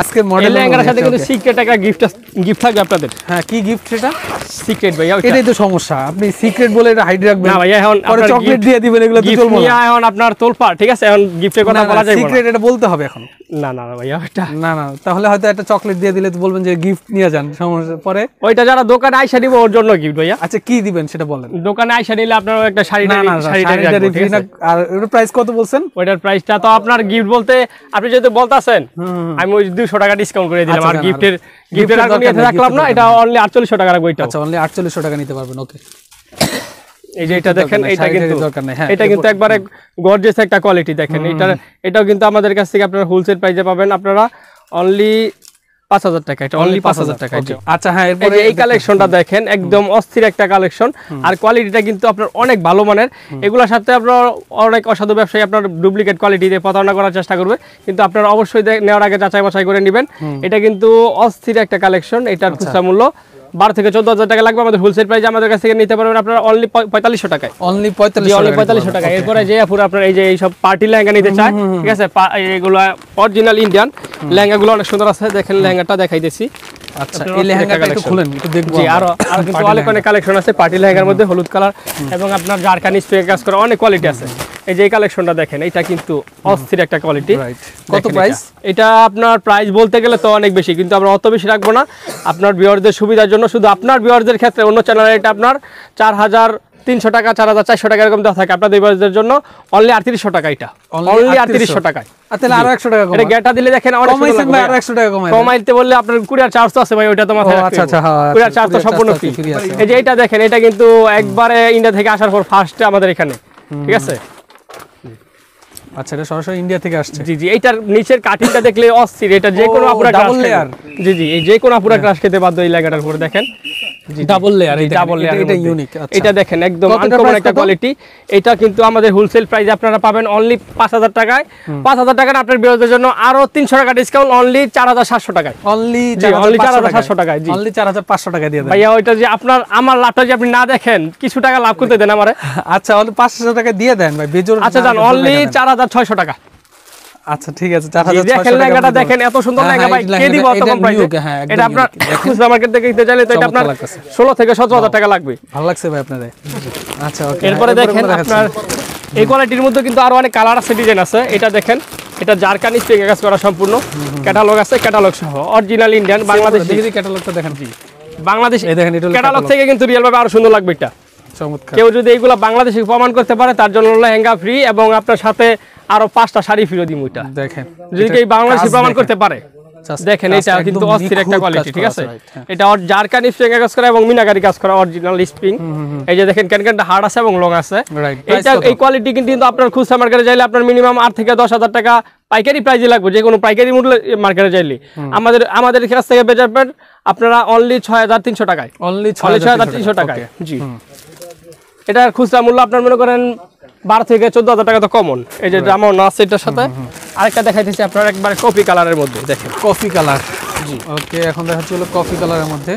আজকে মডেল লেহেঙ্গার সাথে কিন্তু সিক্রেট একটা গিফট গিফট থাকবে আপনাদের। হ্যাঁ কি গিফট সেটা? সিক্রেট ভাই, এটাই তো সমস্যা, আপনি সিক্রেট বলে এটা হাইড রাখবেন না ভাই। এখন পরে চকলেট দিয়ে দিবেন, এগুলো তো চলবে না। এখন আপনার তোলপাড়, ঠিক আছে এখন গিফটের কথা বলা যাবে না, সিক্রেট এটা বলতে হবে এখন। না না ভাই এটা না না, তাহলে হয়তো একটা চকলেট দিয়ে দিলে তো বলবেন যে গিফট নিয়ে যান, সমস্যা পরে ওইটা যারা দোকানে আইসা নিবে ওর জন্য গিফট ভাইয়া। আচ্ছা কি দিবেন সেটা বলেন? দোকানে আইসা নিলে আপনার একটা শাড়ি না, আর এর প্রাইস কত বলছেন? ওইটার প্রাইসটা তো আপনার গিফট বলতে আপনি যেটা বলতাছেন আমি ওই দুইশো টাকা ডিসকাউন্ট করে দিলাম। আর গিফটের গিফটের আর নিতে রাখলাম না, এটা অনলি আটচল্লিশশো টাকা রাখবো। এটা আচ্ছা অনলি আটচল্লিশশো টাকা নিতে পারবেন। ওকে এই যে এটা দেখেন, এটা কিন্তু দরকার নাই। হ্যাঁ এটা কিন্তু একবারে গর্জিয়াস একটা কোয়ালিটি দেখেন। এটা এটাও কিন্তু আমাদের কাছ থেকে আপনারা হোলসেল প্রাইসে পাবেন, আপনারা অনলি পাঁচ হাজার টাকা। এটা অনলি পাঁচ হাজার টাকা। আচ্ছা হ্যাঁ এরপরে এই কালেকশনটা দেখেন, একদম অস্থির একটা কালেকশন, আর কোয়ালিটিটা কিন্তু আপনার অনেক ভালো মানের। এগুলোর সাথে আপনার অনেক অসাধু ব্যবসায়ী আপনার ডুপ্লিকেট কোয়ালিটি দিয়ে প্রতারণা করার চেষ্টা করবে, কিন্তু আপনারা অবশ্যই নেওয়ার আগে যাচাই বাছাই করে নেবেন। এটা কিন্তু অস্থির একটা কালেকশন, এটার খুচরা মূল্য বারো থেকে চোদ্দ হাজার টাকা লাগবে। আমাদের হোলসেল প্রাইস আমাদের কাছ থেকে নিতে পারবেন আপনারা অনলি পঁয়তাল্লিশশো টাকায়, অনলি পঁয়তাল্লিশশো টাকা। এরপরে যে পুরো আপনার এই যে এইসব পার্টি লেহেঙ্গা নিতে চায়, ঠিক আছে এগুলো অরিজিনাল ইন্ডিয়ান লেহেঙ্গাগুলো অনেক সুন্দর আছে। দেখেন লেহেঙ্গাটা দেখাইতেছি। আচ্ছা এই লেহেঙ্গাটা একটু খুলেন একটু দেখবো। জি আর আর কিন্তু অনেক অনেক কালেকশন আছে পার্টি লেহেঙ্গার মধ্যে, হলুদ কালার এবং আপনার জারকানি স্প্রে কাজ করা অনেক কোয়ালিটি আছে। এই যে এই কালেকশনটা দেখেন, এটা কিন্তু অস্থির একটা কোয়ালিটি। কত প্রাইস? এটা আপনার প্রাইস বলতে গেলে তো অনেক বেশি, কিন্তু আমরা অত বেশি রাখবো না আপনার ভিউয়ারদের সুবিধার জন্য। শুধু আপনার ভিউয়ারদের ক্ষেত্রে, অন্য চ্যানেলে এটা আপনার চার হাজার তিনশো টাকা চার হাজার চারশো টাকা এরকম দেওয়া থাকে, আপনাদের ভিউয়ারদের জন্য অনলি আটত্রিশশো টাকা। এটা অনলি আটত্রিশশো টাকায়। তাহলে আরো একশো টাকা কমাই, এটা গেটা দিলে দেখেন আরো একশো টাকা কমাই। কমাইতে বললে আপনার কুরিয়ার চার্জ তো আছে ভাই, ওটা তো মাথায়। আচ্ছা আচ্ছা হ্যাঁ কুরিয়ার চার্জ তো সম্পূর্ণ ফ্রি। এই যে এটা দেখেন, এটা কিন্তু একবারে ইন্ডিয়া থেকে আসার পর ফার্স্ট আমাদের এখানে, ঠিক আছে। আচ্ছা এটা সরাসরি ইন্ডিয়া থেকে আসছে। জি জি এটার নিচের কাটিংটা দেখলে অস্থির, এটা যে কোনো আপুরা ক্রাশ লেয়ার। জি জি এই যে কোনো আপুরা ক্রাশ খেতে বাধ্য এই লাগাটার উপরে দেখেন। জি ডাবল লেয়ার, এই ডাবল লেয়ার এটা ইউনিক। আচ্ছা এটা দেখেন একদম আনকমন একটা কোয়ালিটি। এটা কিন্তু আমাদের হোলসেল প্রাইসে আপনারা পাবেন অনলি পাঁচ হাজার টাকায়। পাঁচ হাজার টাকা আপনার বিরোধের জন্য আরো তিনশো টাকা ডিসকাউন্ট, অনলি চার হাজার সাতশো টাকায়। অনলি অনলি চার হাজার সাতশো টাকায়। জি অনলি চার হাজার পাঁচশো টাকা দিয়ে দেন ভাইয়া। ওইটা যে আপনার আমার লাভটা যে আপনি না দেখেন, কিছু টাকা লাভ করতে দেন আমারে। আচ্ছা অনলি পাঁচ হাজার টাকা দিয়ে দেন ভাই বেজোর। আচ্ছা জান অনলি চার হাজার ছয়শো টাকা। আচ্ছা ঠিক আছে চার হাজার ছয়শো টাকাটা দেখেন, এত সুন্দর লেহেঙ্গা ভাই কে দিব এত কম প্রাইসে? এটা আপনার খুচরা মার্কেট থেকে কিনতে চাইলে তো এটা আপনার ষোলো থেকে সতেরো হাজার টাকা লাগবে। ভালো লাগছে ভাই আপনাদের? আচ্ছা ওকে। এরপরে দেখেন আপনার এই কোয়ালিটির মধ্যে কিন্তু আরো অনেক কালার আছে, ডিজাইন আছে। এটা দেখেন এটা জারকানি স্প্রে কাজ করা, সম্পূর্ণ ক্যাটালগ আছে, ক্যাটালগ সহ অরিজিনাল ইন্ডিয়ান বাংলাদেশ। এই ক্যাটালগটা দেখেন, জি বাংলাদেশ। এই দেখেন এটা ক্যাটালগ থেকে কিন্তু রিয়েল ভাবে আরো সুন্দর লাগবে। এটা কেউ যদি এইগুলা বাংলাদেশে প্রমাণ করতে পারে তার জন্য লেহেঙ্গা ফ্রি, এবং আপনার সাথে আরো পাঁচটা শাড়ি ফ্রি দিই। ওইটা দেখেন যদি কেউ বাংলাদেশে প্রমাণ করতে পারে। দেখেন এটা কিন্তু অস্থির একটা কোয়ালিটি, ঠিক আছে। এটা জারকানি স্প্রিং কাজ করা এবং মিনাকারি কাজ করা, অরিজিনাল স্প্রিং। এই যে দেখেন ক্যানক্যানটা হার্ড আছে এবং লং আছে। এটা এই কোয়ালিটি কিন্তু আপনার খুচরা মার্কেটে যাইলে আপনার মিনিমাম আট থেকে দশ হাজার টাকা পাইকারি প্রাইসে লাগবে, যে কোনো পাইকারি মূল্যে মার্কেটে যাইলে। আমাদের আমাদের কাছ থেকে বেচাবেন আপনারা অনলি ছয় হাজার তিনশো টাকায়, অনলি ছয় হাজার তিনশো টাকায়। জি এটার খুচরা মূল্য আপনার মনে করেন বারো থেকে চোদ্দ হাজার টাকা তো কমন। এই যে আমার নাচ এটার সাথে আরেকটা দেখাইতেছি আপনার একবার কফি কালারের মধ্যে। দেখেন কফি কালার, জি ওকে। এখন দেখা যাচ্ছে হলো কফি কালারের মধ্যে,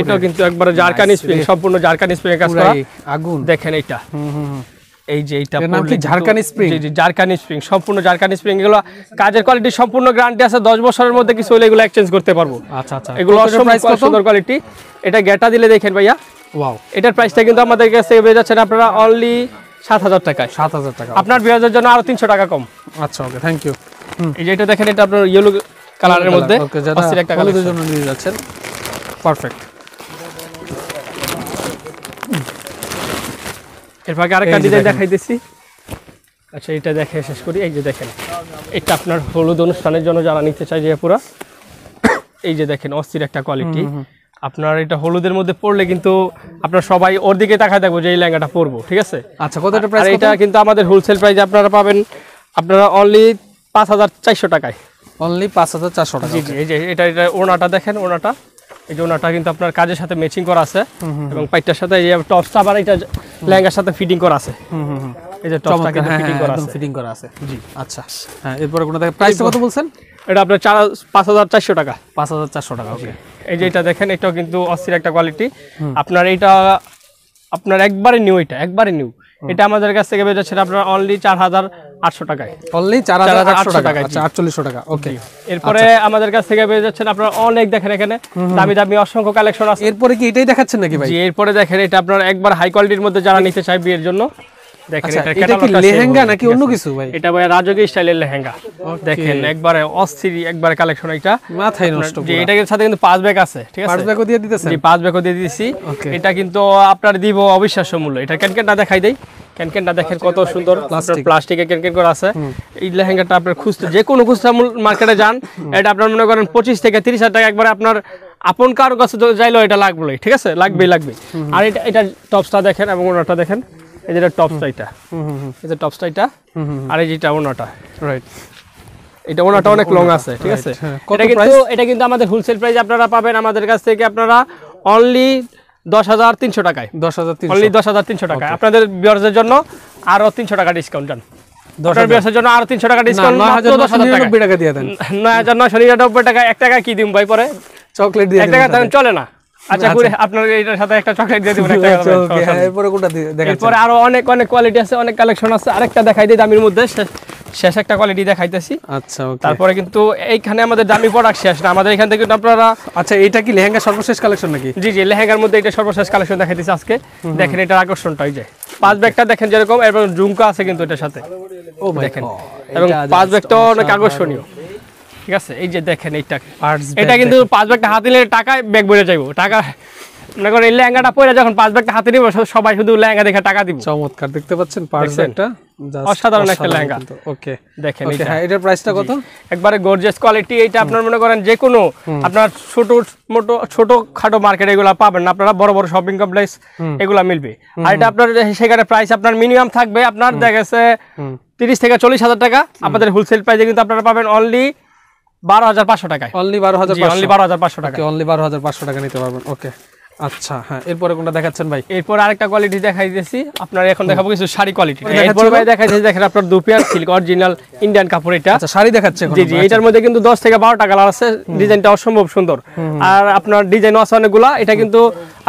এটাও কিন্তু একবারে জারকানি স্প্রিং, সম্পূর্ণ জারকানি স্প্রিং কাজ করা। আগুন দেখেন এটা, এই যে এটা জারকানি স্প্রিং। জি জি জারকানি স্প্রিং, সম্পূর্ণ জারকানি স্প্রিং। এগুলো কাজের কোয়ালিটি সম্পূর্ণ গ্যারান্টি আছে, দশ বছরের মধ্যে কিছু হলে এগুলো এক্সচেঞ্জ করতে পারবো। আচ্ছা আচ্ছা এগুলো সুন্দর কোয়ালিটি। এটা গেটা দিলে দেখেন ভাইয়া, ওয়াও। এটার প্রাইসটা কিন্তু আমাদের কাছে বেড়ে যাচ্ছে আপনারা অনলি সাত হাজার টাকায়। সাত হাজার টাকা আপনার বিয়াজের জন্য আরো তিনশো টাকা কম। আচ্ছা ওকে থ্যাংক ইউ। এই যে এটা দেখেন, এটা আপনার ইয়েলো কালারের মধ্যে, হলুদের জন্য নিয়ে যাচ্ছেন, পারফেক্ট। এর ফাঁকে আরেকটা ডিজাইন দেখাই দিচ্ছি। আচ্ছা এটা দেখে শেষ করি। এই যে দেখেন এটা আপনার হলুদ অনুষ্ঠানের জন্য যারা নিতে চাই যে পুরা। এই যে দেখেন অস্থির একটা কোয়ালিটি আপনার, এটা হলুদের মধ্যে পড়লে কিন্তু আপনার সবাই ওর দিকে তাকায় থাকবো যে এই লেহেঙ্গাটা পরবো, ঠিক আছে। আচ্ছা কত প্রাইস? এটা কিন্তু আমাদের হোলসেল প্রাইসে আপনারা পাবেন আপনারা অনলি পাঁচ হাজার চারশো টাকায়, অনলি পাঁচ হাজার চারশো টাকা। জি জি এই যে এটা এটা ওনাটা দেখেন, ওনাটা এই যে ওনাটা কিন্তু আপনার কাজের সাথে ম্যাচিং করা আছে, এবং পাইটার সাথে এই টপসটা আবার এটা লেহেঙ্গার সাথে ফিটিং করা আছে। এই যে টপসটা কিন্তু ফিটিং করা আছে, ফিটিং করা আছে। জি আচ্ছা হ্যাঁ। এরপর কোনটা প্রাইস কত বলছেন? এটা আপনার চার পাঁচ হাজার চারশো টাকা, পাঁচ হাজার চারশো টাকা। ওকে এই যে এটা দেখেন, এটাও কিন্তু অস্থির একটা কোয়ালিটি আপনার। এটা আপনার একবারে নিউ, এটা একবারে নিউ, এটা আমাদের কাছ থেকে বের হচ্ছে আপনার অনলি চার হাজার আটশো টাকায়, অনলি চার হাজার আটশো টাকা, আচ্ছা আটচল্লিশশো টাকা। ওকে, এরপরে আমাদের কাছ থেকে বের হচ্ছে আপনার অনেক, দেখেন এখানে দামি দামি অসংখ্য কালেকশন আছে। এরপরে কি এটাই দেখাচ্ছেন নাকি ভাই? জি, এরপরে দেখেন এটা আপনার একবার হাই কোয়ালিটির মধ্যে যারা নিতে চায় বিয়ের জন্য, দেখেন এটা ক্যাটালগটা লেহেঙ্গা নাকি অন্য কিছু ভাই? এটা ভাই রাজকীয় স্টাইলের লেহেঙ্গা, দেখেন একবারে অস্থির একবারে কালেকশন, এটা মাথায় নষ্ট। জি, এটার সাথে কিন্তু পাঁচ ব্যাগ আছে, ঠিক আছে, পাঁচ ব্যাগও দিয়ে দিতেছেন? জি, পাঁচ ব্যাগও দিয়ে দিয়েছি। এটা কিন্তু আপনার দিব অবিশ্বাস্য মূল্য। এটা ক্যানক্যানটা দেখাই দেই, ক্যানক্যানটা দেখেন কত সুন্দর প্লাস্টিকের ক্যানক্যান করা আছে। এই লেহেঙ্গাটা আপনার খুঁজতে যে কোনো খুচরা মার্কেটে যান, এটা আপনার মনে করেন পঁচিশ থেকে তিরিশ হাজার টাকা একবারে আপনার আপন কারো কাছে যাইলেও এটা লাগবে, ঠিক আছে, লাগবেই লাগবে। আর এটা এটা টপসটা দেখেন এবং ওনাটা দেখেন, এই যেটা টপসটা, এটা এই যে টপসটা এটা, আর এই যেটা ওনাটা, রাইট, এটা ওনাটা অনেক লং আছে, ঠিক আছে। এটা কিন্তু এটা কিন্তু আমাদের হোলসেল প্রাইস আপনারা পাবেন আমাদের কাছ থেকে আপনারা অনলি দশ হাজার তিনশো টাকায়, দশ হাজার অনলি দশ হাজার তিনশো টাকায়। আপনাদের ভিউয়ারদের জন্য আরো তিনশো টাকা ডিসকাউন্ট দেন, তিনশো টাকা ডিসকাউন্ট, নয় হাজার নয়শো নিরানব্বই টাকা দিয়ে দেন। নয় হাজার নয়শো নিরানব্বই টাকা এক টাকা কি দিম ভাই, পরে চকলেট দিয়ে এক টাকা দেন, চলে না? আচ্ছা, করে আপনার এটার সাথে একটা চকলেট দিয়ে দিবেন, একটা চকলেট। হ্যাঁ, এরপরে কোটা দেখাচ্ছি, এরপরে আরো অনেক অনেক কোয়ালিটি আছে, অনেক কালেকশন আছে। আরেকটা দেখাই দিই দামির মধ্যে, শেষ একটা কোয়ালিটি দেখাইতেছি। আচ্ছা, ওকে, তারপরে কিন্তু এইখানে আমাদের দামি প্রোডাক্ট শেষ না, আমাদের এখান থেকে আপনারা। আচ্ছা, এটা কি লেহেঙ্গা সর্বশেষ কালেকশন নাকি? জি জি, লেহেঙ্গার মধ্যে এটা সর্বশেষ কালেকশন দেখাইতেছি আজকে। দেখেন এটার আকর্ষণটাই যায়, পাঁচ ব্যাগটা দেখেন যেরকম, এবং ঝুমকা আছে কিন্তু এটার সাথে, ও দেখেন, এবং পাঁচ ব্যাগটা অনেক আকর্ষণীয়, ঠিক আছে। এই যে দেখেন এইটা, এটা কিন্তু পাঁচ ব্যাগটা হাতে নিলে টাকায় ব্যাগ বেড়ে যাইব, টাকা মনে করেন এই লেহেঙ্গাটা পরে যখন পাঁচ ব্যাগটা হাতে নিব সবাই শুধু লেহেঙ্গা দেখে টাকা দিব। চমৎকার, দেখতে পাচ্ছেন পার্স একটা, অসাধারণ একটা লেহেঙ্গা। ওকে, দেখেন এটা, এটার প্রাইসটা কত? একবারে গর্জিয়াস কোয়ালিটি, এটা আপনারা মনে করেন যে কোনো আপনার ছোট মোটো ছোট খাটো মার্কেট এগুলা পাবেন না, আপনারা বড় বড় শপিং কমপ্লেক্স এগুলা মিলবে। আর এটা আপনার সেখানে প্রাইস আপনার মিনিমাম থাকবে আপনার দেখেছে তিরিশ থেকে চল্লিশ হাজার টাকা। আমাদের হোলসেল প্রাইসে কিন্তু আপনারা পাবেন অনলি বারো হাজার পাঁচশো টাকায়, অনলি বারো হাজার অনলি বারো হাজার পাঁচশো টাকা, অনলি বারো হাজার পাঁচশো টাকা নিতে পারবেন। ওকে, আচ্ছা, হ্যাঁ, এরপরে কোনটা দেখাচ্ছেন ভাই? এরপর আরেকটা কোয়ালিটি দেখাই দিয়েছি আপনার, এখন দেখাবো কিছু শাড়ি কোয়ালিটি। এরপর ভাই দেখাইছি, দেখেন আপনার দুপিয়ার সিল্ক অরিজিনাল ইন্ডিয়ান কাপড় এটা। আচ্ছা, শাড়ি দেখাচ্ছে এখন? জি জি, এটার মধ্যে কিন্তু দশ থেকে বারোটা কালার আছে, ডিজাইনটা অসম্ভব সুন্দর, আর আপনার ডিজাইন আছে অনেকগুলা। এটা কিন্তু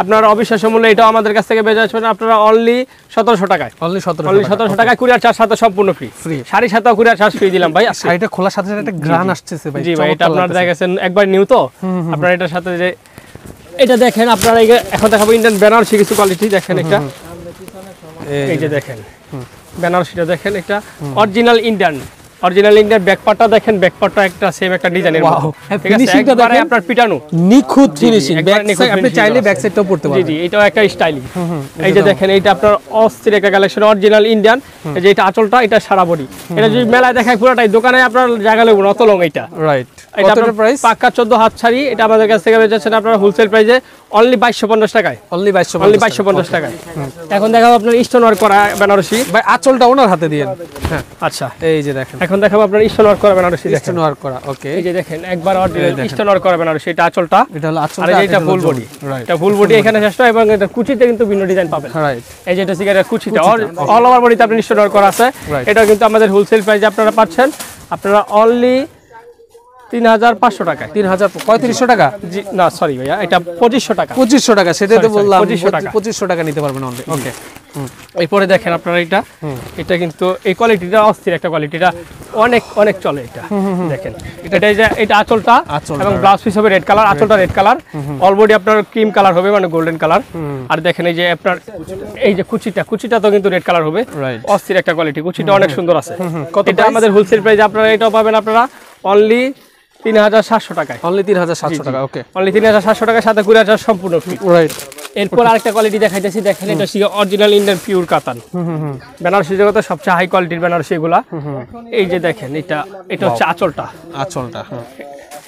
আপনার অবিশ্বাস্য মূল্য, এটা আমাদের কাছ থেকে বেচা যাচ্ছে আপনারা অনলি সতেরোশো টাকায়, অনলি সতেরো অনলি সতেরোশো টাকায়, কুরিয়ার চার্জ সাথে সম্পূর্ণ ফ্রি, ফ্রি শাড়ির সাথে কুরিয়ার চার্জ ফ্রি দিলাম ভাই। শাড়িটা খোলার সাথে সাথে একটা গ্রান আসছে ভাই। জি ভাই, এটা আপনারা দেখেছেন একবার নিউ তো, আপনারা এটার সাথে যে এটা দেখেন আপনারা, এখন দেখাবো ইন্ডিয়ান বেনারসি কিছু কোয়ালিটি। দেখেন এটা, এই যে দেখেন বেনারসিটা, দেখেন এটা অরিজিনাল ইন্ডিয়ান, অরিজিনাল ইন্ডিয়ান ব্যাকপার্টটা দেখেন, ব্যাকপার্টটা একটা সেম একটা ডিজাইনের মতো, ঠিক আছে, একবারে আপনার পিটানো নিখুঁত ফিনিশিং, আপনি চাইলে ব্যাক সাইডটাও পড়তে পারবেন। জি জি, এটাও একটা স্টাইলিং। এই যে দেখেন এটা আপনার অস্থির একটা কালেকশন, অরিজিনাল ইন্ডিয়ান, এই যে এটা আঁচলটা, এটা সারা বডি, এটা যদি মেলায় দেখায় পুরোটাই দোকানে আপনার জায়গা লাগবে না, অত লং এটা, রাইট। এটা আপনার প্রাইস পাক্কা চোদ্দ হাত শাড়ি, এটা আমাদের কাছ থেকে বেচছেন আপনারা হোলসেল প্রাইসে অনলি বাইশশো পঞ্চাশ টাকায়, অনলি বাইশশো পঞ্চাশ টাকায়। এখন দেখাবো আপনার স্টোন ওয়ার্ক করা বেনারসি। ভাই আঁচলটা ওনার হাতে দিয়েন। হ্যাঁ, আচ্ছা, এই যে দেখেন, এখন দেখাবো আপনার স্টোন ওয়ার্ক করা বেনারসি, স্টোন ওয়ার্ক করা। ওকে, এই যে দেখেন একবার অরিজিনাল স্টোন ওয়ার্ক করা বেনারসি, এটা আঁচলটা, এটা হলো আঁচল, আর এটা ফুল বডি, এটা ফুল বডি এখানে চেষ্টা, এবং এটা কুচিতে কিন্তু ভিন্ন ডিজাইন পাবেন, রাইট। এই যে এটা সিগারের কুচিটা, অল ওভার বডিতে আপনি স্টোন ওয়ার্ক করা আছে। এটা কিন্তু আমাদের হোলসেল প্রাইসে আপনারা পাচ্ছেন আপনারা অনলি তিন হাজার পাঁচশো টাকা, তিন হাজার পঁয়ত্রিশশো টাকা, জি না সরি ভাইয়া, এটা পঁচিশশো টাকা, পঁচিশশো টাকা, সেটাই তো বললাম, পঁচিশশো টাকা, পঁচিশশো টাকা নিতে পারবেন অনলি। ওকে, এরপরে দেখেন আপনারা এটা, এটা কিন্তু এই কোয়ালিটিটা অস্থির একটা কোয়ালিটি, এটা অনেক অনেক চলে এটা, দেখেন এটা এই যে এটা আঁচলটা, এবং ব্লাউজ পিস হবে রেড কালার, আঁচলটা রেড কালার, অল বডি আপনার ক্রিম কালার হবে মানে গোল্ডেন কালার। আর দেখেন এই যে আপনার এই যে কুচিটা, কুচিটা তো কিন্তু রেড কালার হবে, অস্থির একটা কোয়ালিটি, কুচিটা অনেক সুন্দর আছে। এটা আমাদের হোলসেল প্রাইস আপনারা এটাও পাবেন আপনারা অনলি তিন হাজার সাতশো টাকায়, অনলি তিন হাজার সাতশো টাকা। ওকে, অনলি তিন হাজার সাতশো টাকার সাথে কুড়ি হাজার সম্পূর্ণ ফ্রি, রাইট। এরপর আরেকটা কোয়ালিটি দেখাইতেছি, দেখেন এটা হচ্ছে অরিজিনাল ইন্ডিয়ান পিওর কাতান বেনারসি, যেগুলো সবচেয়ে হাই কোয়ালিটির বেনারসি এগুলা। এই যে দেখেন এটা, এটা হচ্ছে আঁচলটা, আঁচলটা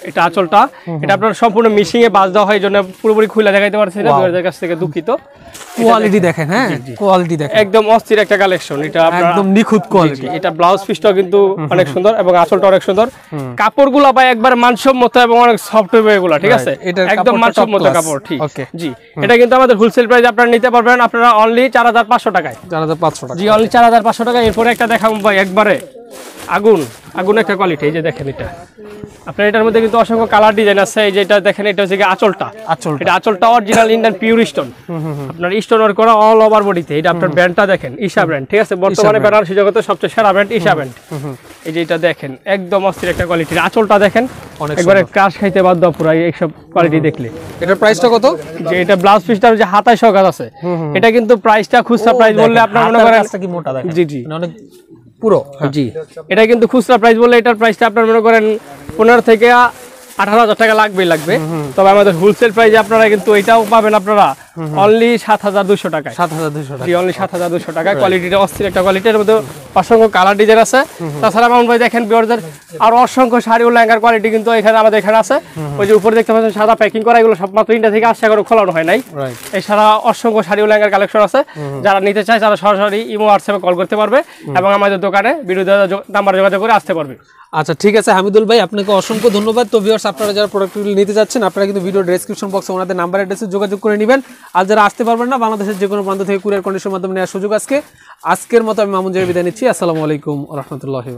এটা আঁচলটা, এটা আপনার সম্পূর্ণ মিশিং এ বাজ দেওয়া হয়, জন্য পুরোপুরি খুলে দেখাইতে পারছি না, আপনাদের কাছ থেকে দুঃখিত। কোয়ালিটি দেখেন, হ্যাঁ কোয়ালিটি দেখেন, একদম অস্থির একটা কালেকশন, এটা একদম নিখুঁত কোয়ালিটি। এটা ব্লাউজ পিসটা কিন্তু অনেক সুন্দর এবং আঁচলটা অনেক সুন্দর, কাপড়গুলো ভাই একবার মানসম্মত এবং অনেক সফট হবে এগুলা, ঠিক আছে, এটা একদম মানসম্মত কাপড়, ঠিক। জি, এটা কিন্তু আমাদের হোলসেল প্রাইস আপনারা নিতে পারবেন আপনারা অনলি চার হাজার পাঁচশো টাকায়, চার হাজার পাঁচশো টাকা, জি অনলি চার হাজার পাঁচশো টাকা। এরপরে একটা দেখাবো ভাই একবারে আগুন আগুন একটা কোয়ালিটি। এই যে দেখেন এটা আপনার এটার মধ্যে কিন্তু অসংখ্য কালার ডিজাইন আছে। এই যে এটা দেখেন এটা হচ্ছে আঁচলটা, আঁচল এটা আঁচলটা অরিজিনাল ইন্ডিয়ান পিওর স্টোন, আপনার স্টোন ওয়ার্ক করা অল ওভার বডিতে। এটা আপনার ব্র্যান্ডটা দেখেন ঈশা ব্র্যান্ড, ঠিক আছে, বর্তমানে বেনারসি জগতে সবচেয়ে সেরা ব্র্যান্ড ঈশা ব্র্যান্ড। এই যে এটা দেখেন একদম অস্থির একটা কোয়ালিটির আঁচলটা দেখেন, একবারে ক্রাশ খাইতে বাধ্য পুরো এইসব কোয়ালিটি দেখলে। এটার প্রাইসটা কত? যে এটা ব্লাউজ পিসটা যে হাতায় কাজ আছে এটা কিন্তু প্রাইসটা খুচরা প্রাইস বললে আপনার মনে করেন কি মোটা দেখেন, জি জি অনেক পুরো, জি এটা কিন্তু খুচরা প্রাইস বললে এটার প্রাইসটা আপনার মনে করেন পনেরো থেকে আঠারো হাজার টাকা লাগবেই লাগবে। তবে আমাদের হোলসেল প্রাইসে আপনারা কিন্তু এটাও পাবেন আপনারা অনলি সাত হাজার দুশো টাকায়, সাত হাজার দুশো টাকা অনলি সাত হাজার দুশো টাকায়। কোয়ালিটিটা অস্থির একটা কোয়ালিটির মধ্যে অসংখ্য কালার ডিজাইন আছে। তাছাড়া মামুন ভাই দেখেন বিয়ারদের আর অসংখ্য শাড়ি ও লেহেঙ্গার কোয়ালিটি কিন্তু এখানে আমাদের এখানে আছে। ওই যে উপরে দেখতে পাচ্ছেন সাদা প্যাকিং করা, এগুলো সব মাত্র ইন্ডিয়া থেকে আশা করে খোলানো হয় নাই। এছাড়া অসংখ্য শাড়ি ও লেহেঙ্গার কালেকশন আছে, যারা নিতে চায় তারা সরাসরি ইমো হোয়াটসঅ্যাপে কল করতে পারবে এবং আমাদের দোকানে বিরোধী নাম্বার যোগাযোগ করে আসতে পারবে। আচ্ছা ঠিক আছে হামিদুল ভাই, আপনাকে অসংখ্য ধন্যবাদ। তো ভিউয়ার্স আপনারা যারা প্রোডাক্টগুলো নিতে যাচ্ছেন আপনারা কিন্তু ভিডিও ডেসক্রিপশন বক্সে ওনাদের নাম্বার অ্যাড্রেসে যোগাযোগ করে নেবেন। আর যারা আসতে পারবেন না বাংলাদেশের যে কোনো প্রান্ত থেকে কুরিয়ার কন্ডিশনের মাধ্যমে নেওয়ার সুযোগ। আজকে আজকের মতো আমি মামুন জারির বিদায় নিচ্ছি। আসসালামু আলাইকুম ওয়া রাহমাতুল্লাহি।